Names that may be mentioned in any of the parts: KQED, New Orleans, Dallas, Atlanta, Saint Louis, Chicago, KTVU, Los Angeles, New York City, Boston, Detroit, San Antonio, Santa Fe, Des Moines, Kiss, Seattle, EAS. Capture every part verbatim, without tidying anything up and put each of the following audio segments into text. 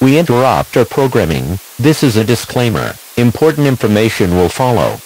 We interrupt our programming. This is a disclaimer. Important information will follow.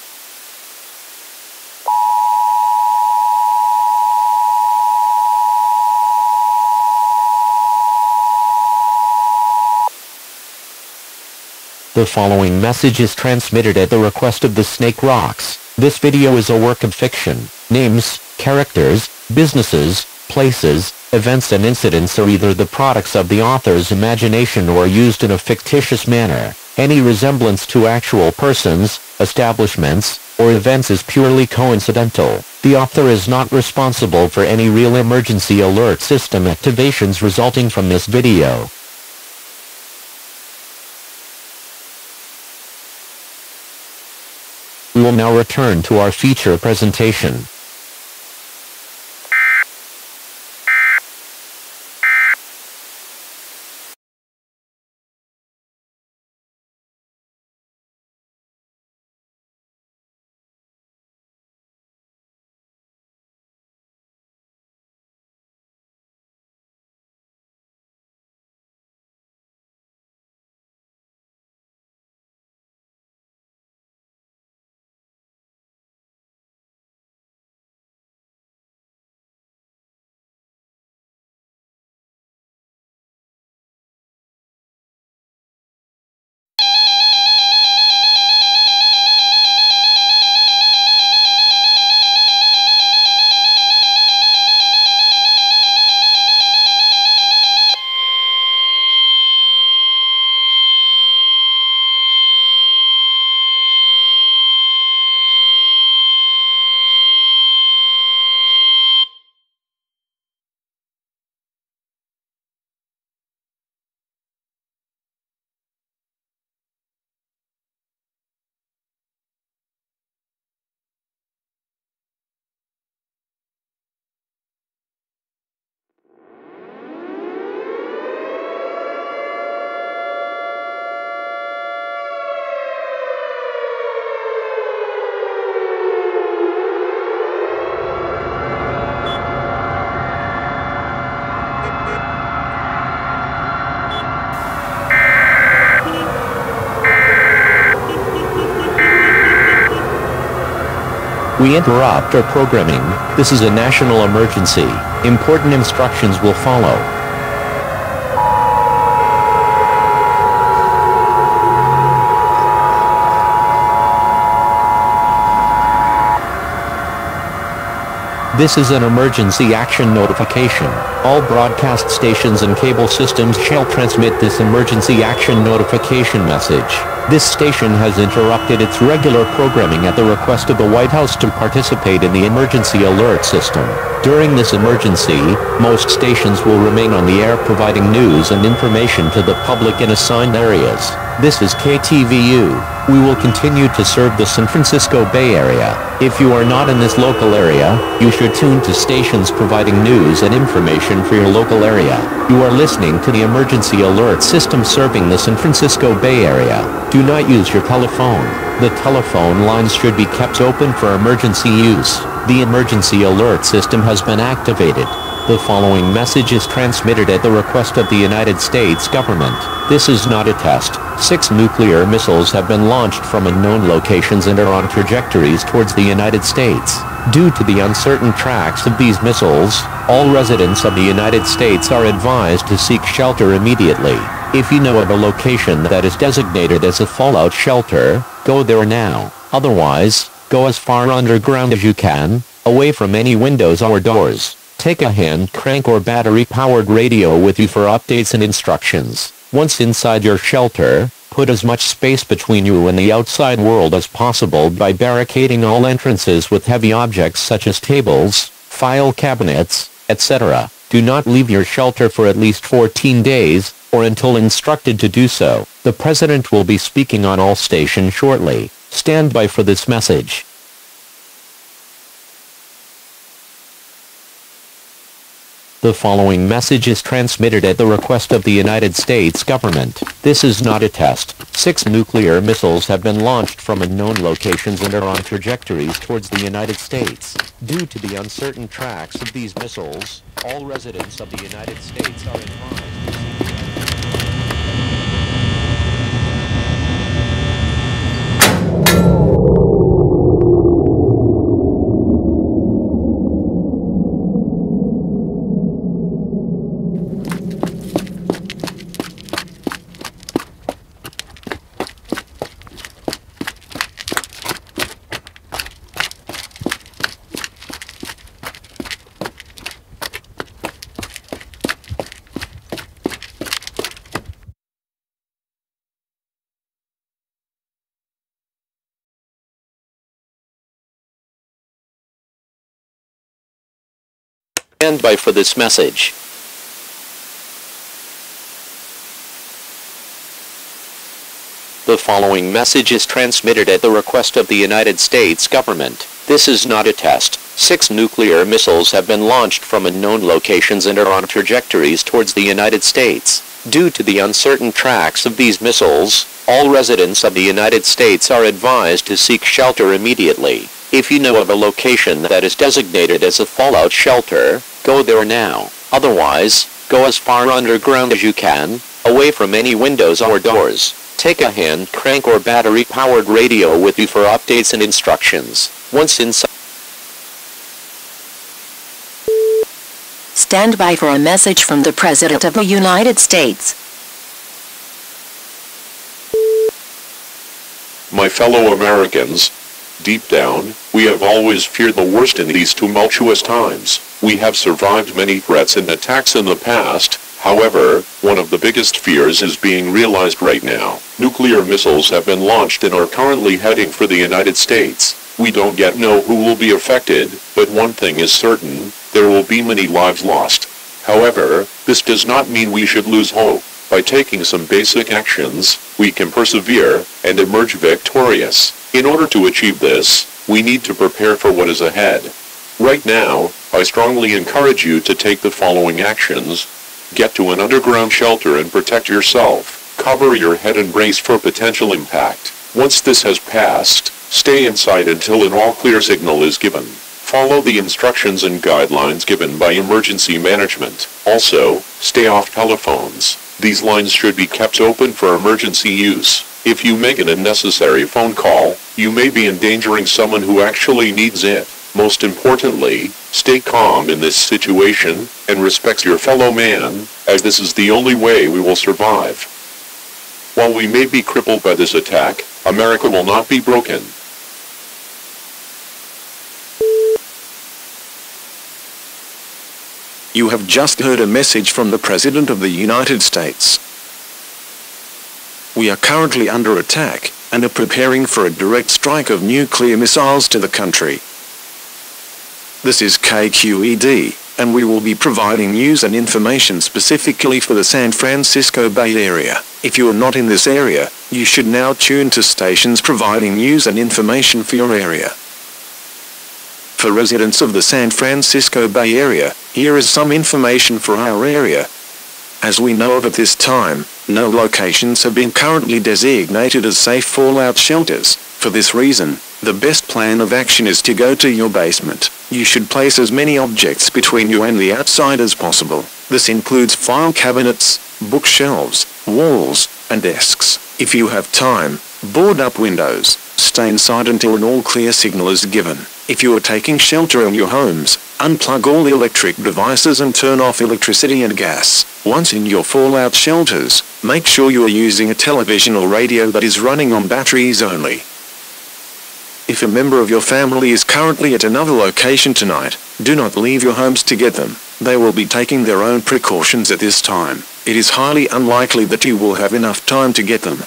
The following message is transmitted at the request of the Snake Rocks. This video is a work of fiction. Names, characters, businesses, places, events and incidents are either the products of the author's imagination or used in a fictitious manner. Any resemblance to actual persons, establishments, or events is purely coincidental. The author is not responsible for any real emergency alert system activations resulting from this video. We will now return to our feature presentation. We interrupt our programming. This is a national emergency. Important instructions will follow. This is an emergency action notification. All broadcast stations and cable systems shall transmit this emergency action notification message. This station has interrupted its regular programming at the request of the White House to participate in the emergency alert system. During this emergency, most stations will remain on the air providing news and information to the public in assigned areas. This is K T V U. We will continue to serve the San Francisco Bay Area. If you are not in this local area, you should tune to stations providing news and information for your local area. You are listening to the emergency alert system serving the San Francisco Bay Area. Do not use your telephone. The telephone lines should be kept open for emergency use. The emergency alert system has been activated. The following message is transmitted at the request of the United States government. This is not a test. Six nuclear missiles have been launched from unknown locations and are on trajectories towards the United States. Due to the uncertain tracks of these missiles, all residents of the United States are advised to seek shelter immediately. If you know of a location that is designated as a fallout shelter, go there now. Otherwise, go as far underground as you can, away from any windows or doors. Take a hand crank or battery-powered radio with you for updates and instructions. Once inside your shelter, put as much space between you and the outside world as possible by barricading all entrances with heavy objects such as tables, file cabinets, et cetera. Do not leave your shelter for at least fourteen days, or until instructed to do so. The President will be speaking on all stations shortly. Stand by for this message. The following message is transmitted at the request of the United States government. This is not a test. Six nuclear missiles have been launched from unknown locations and are on trajectories towards the United States. Due to the uncertain tracks of these missiles, all residents of the United States are advised. Stand by for this message. The following message is transmitted at the request of the United States government. This is not a test. Six nuclear missiles have been launched from unknown locations and are on trajectories towards the United States. Due to the uncertain tracks of these missiles, all residents of the United States are advised to seek shelter immediately. If you know of a location that is designated as a fallout shelter, go there now. Otherwise, go as far underground as you can, away from any windows or doors. Take a hand crank or battery-powered radio with you for updates and instructions. Once inside... Stand by for a message from the President of the United States. My fellow Americans, deep down, we have always feared the worst in these tumultuous times. We have survived many threats and attacks in the past. However, one of the biggest fears is being realized right now. Nuclear missiles have been launched and are currently heading for the United States. We don't yet know who will be affected, but one thing is certain, there will be many lives lost. However, this does not mean we should lose hope. By taking some basic actions, we can persevere and emerge victorious. In order to achieve this, we need to prepare for what is ahead. Right now, I strongly encourage you to take the following actions. Get to an underground shelter and protect yourself. Cover your head and brace for potential impact. Once this has passed, stay inside until an all-clear signal is given. Follow the instructions and guidelines given by emergency management. Also, stay off telephones. These lines should be kept open for emergency use. If you make an unnecessary phone call, you may be endangering someone who actually needs it. Most importantly, stay calm in this situation, and respect your fellow man, as this is the only way we will survive. While we may be crippled by this attack, America will not be broken. You have just heard a message from the President of the United States. We are currently under attack, and are preparing for a direct strike of nuclear missiles to the country. This is K Q E D, and we will be providing news and information specifically for the San Francisco Bay Area. If you are not in this area, you should now tune to stations providing news and information for your area. For residents of the San Francisco Bay Area, here is some information for our area. As we know of at this time, no locations have been currently designated as safe fallout shelters. For this reason, the best plan of action is to go to your basement. You should place as many objects between you and the outside as possible. This includes file cabinets, bookshelves, walls, and desks. If you have time, board up windows. Stay inside until an all-clear signal is given. If you are taking shelter in your homes, unplug all electric devices and turn off electricity and gas. Once in your fallout shelters, make sure you are using a television or radio that is running on batteries only. If a member of your family is currently at another location tonight, do not leave your homes to get them. They will be taking their own precautions at this time. It is highly unlikely that you will have enough time to get them.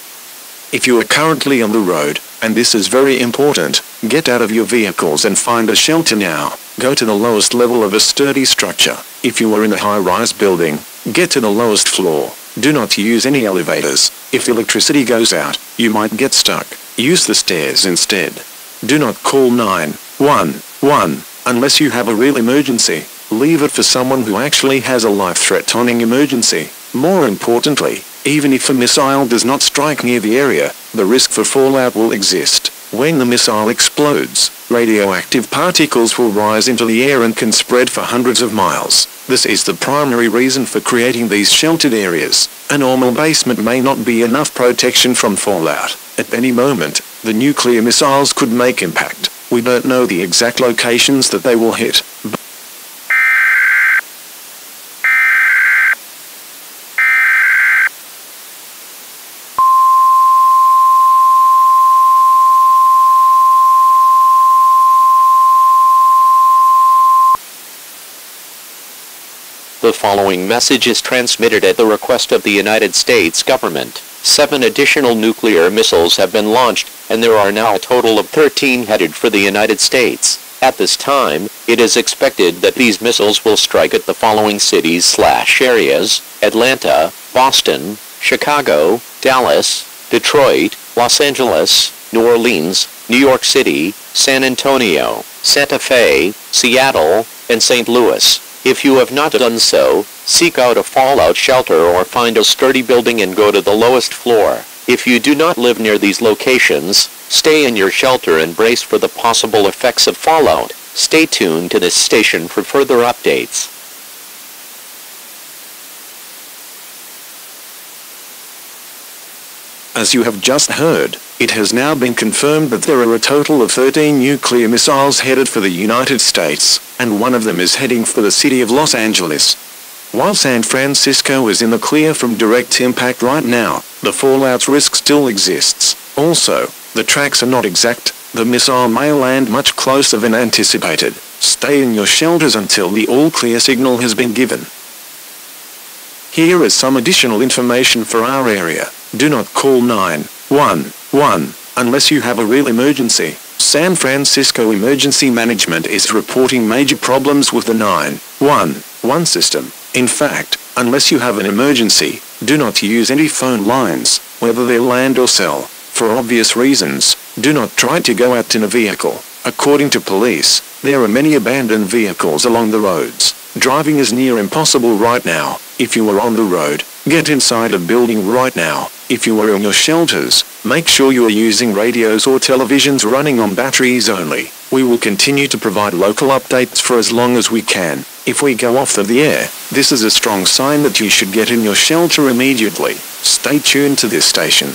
If you are currently on the road, and this is very important, get out of your vehicles and find a shelter now. Go to the lowest level of a sturdy structure. If you are in a high-rise building, get to the lowest floor. Do not use any elevators. If electricity goes out, you might get stuck. Use the stairs instead. Do not call nine one one unless you have a real emergency. Leave it for someone who actually has a life-threatening emergency. More importantly, even if a missile does not strike near the area, the risk for fallout will exist. When the missile explodes, radioactive particles will rise into the air and can spread for hundreds of miles. This is the primary reason for creating these sheltered areas. A normal basement may not be enough protection from fallout. At any moment, the nuclear missiles could make impact. We don't know the exact locations that they will hit. But the following message is transmitted at the request of the United States government. Seven additional nuclear missiles have been launched, and there are now a total of thirteen headed for the United States. At this time, it is expected that these missiles will strike at the following cities slash areas: Atlanta, Boston, Chicago, Dallas, Detroit, Los Angeles, New Orleans, New York City, San Antonio, Santa Fe, Seattle, and Saint Louis. If you have not done so, seek out a fallout shelter or find a sturdy building and go to the lowest floor. If you do not live near these locations, stay in your shelter and brace for the possible effects of fallout. Stay tuned to this station for further updates. As you have just heard, it has now been confirmed that there are a total of thirteen nuclear missiles headed for the United States, and one of them is heading for the city of Los Angeles. While San Francisco is in the clear from direct impact right now, the fallout risk still exists. Also, the tracks are not exact. The missile may land much closer than anticipated. Stay in your shelters until the all-clear signal has been given. Here is some additional information for our area. Do not call nine one one unless you have a real emergency. San Francisco Emergency Management is reporting major problems with the nine one one system. In fact, unless you have an emergency, do not use any phone lines, whether they're land or cell. For obvious reasons, do not try to go out in a vehicle. According to police, there are many abandoned vehicles along the roads. Driving is near impossible right now. If you are on the road, get inside a building right now. If you are in your shelters, make sure you are using radios or televisions running on batteries only. We will continue to provide local updates for as long as we can. If we go off of the air, this is a strong sign that you should get in your shelter immediately. Stay tuned to this station.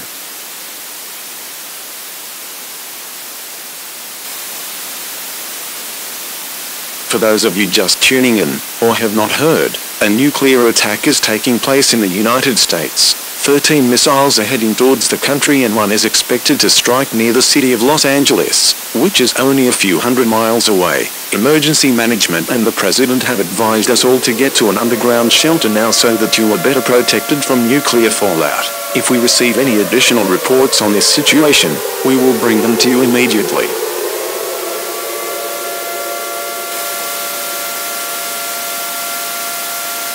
For those of you just tuning in, or have not heard, a nuclear attack is taking place in the United States. thirteen missiles are heading towards the country and one is expected to strike near the city of Los Angeles, which is only a few hundred miles away. Emergency management and the president have advised us all to get to an underground shelter now so that you are better protected from nuclear fallout. If we receive any additional reports on this situation, we will bring them to you immediately.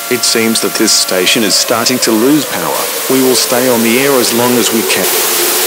It seems that this station is starting to lose power. We will stay on the air as long as we can.